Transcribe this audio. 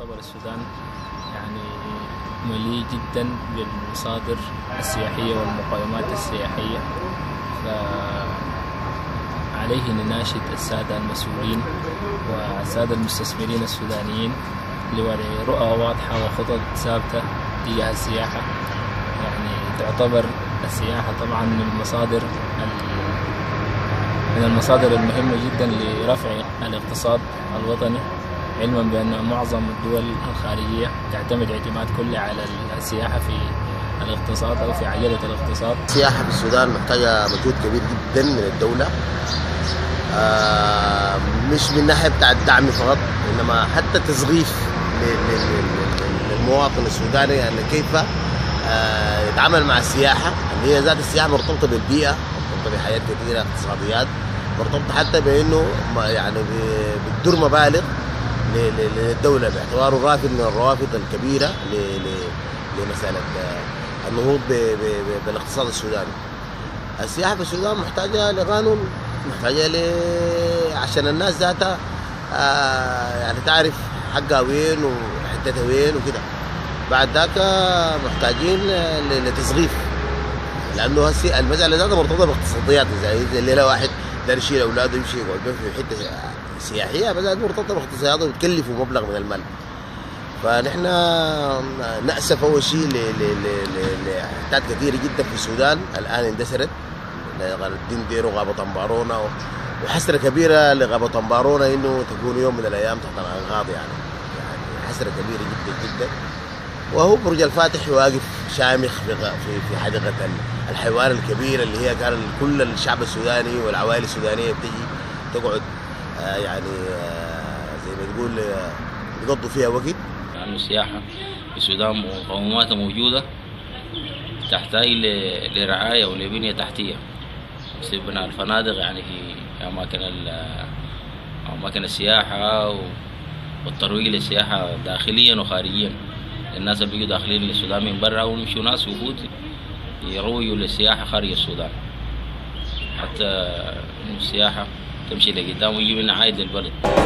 يعتبر السودان يعني مليء جدا بالمصادر السياحية والمقومات السياحية، فعليه أن نناشد السادة المسؤولين والسادة المستثمرين السودانيين لوضع رؤى واضحة وخطط ثابتة تجاه السياحة. يعني تعتبر السياحة طبعا من المصادر المهمة جدا لرفع الاقتصاد الوطني، علما بأن معظم الدول الخارجية تعتمد اعتماد كلي على السياحة في الاقتصاد أو في عجلة الاقتصاد. السياحة في السودان محتاجة مجهود كبير جدا من الدولة، مش من ناحية بتاع الدعم فقط، إنما حتى تزغيف للمواطن السوداني أن كيف يتعامل مع السياحة. اللي هي ذات السياحة مرتبطة بالبيئة، مرتبطة بحياة كثيرة، اقتصاديات، مرتبطة حتى بأنه يعني بتدر مبالغ للدولة باعتباره رافد من الروافد الكبيرة لمسألة النهوض بالاقتصاد السوداني. السياحة في السودان محتاجة لقانون، محتاجة عشان الناس ذاتها يعني تعرف حقها وين وحتتها وين وكده. بعد ذاك محتاجين لتصغيف، لأنه هسي المسألة ذاتها مرتبطة باقتصاديات. زي الليلة واحد دار يشيل أولاده يمشي يقعد في حتة سياحية، بدأت مرتبطة باقتصاديات وبتكلفه مبلغ من المال. فنحن نأسف أول شيء لحتات كثيرة جدا في السودان الآن اندثرت، الدين ديرو غابة أنبارونا، وحسرة كبيرة لغابة أنبارونا إنه تكون يوم من الأيام تحت الأنقاض. يعني حسرة كبيرة جدا جدا. وهو برج الفاتح واقف شامخ في حديقة الحيوان الكبيرة اللي هي كان كل الشعب السوداني والعوائل السودانية بتجي تقعد يعني زي ما تقول يقضوا فيها وقت. يعني السياحة في السودان مقوماتها موجودة، تحتاج لرعاية ولبنية تحتية، مثل بناء الفنادق يعني في أماكن السياحة والترويج للسياحة داخليا وخارجيا. الناس اللي بيجوا داخلين للسودان من برا ويمشوا ناس وفود يروجوا للسياحة خارج السودان، حتى السياحة تمشي لقدام ويجيب لنا عائد للبلد.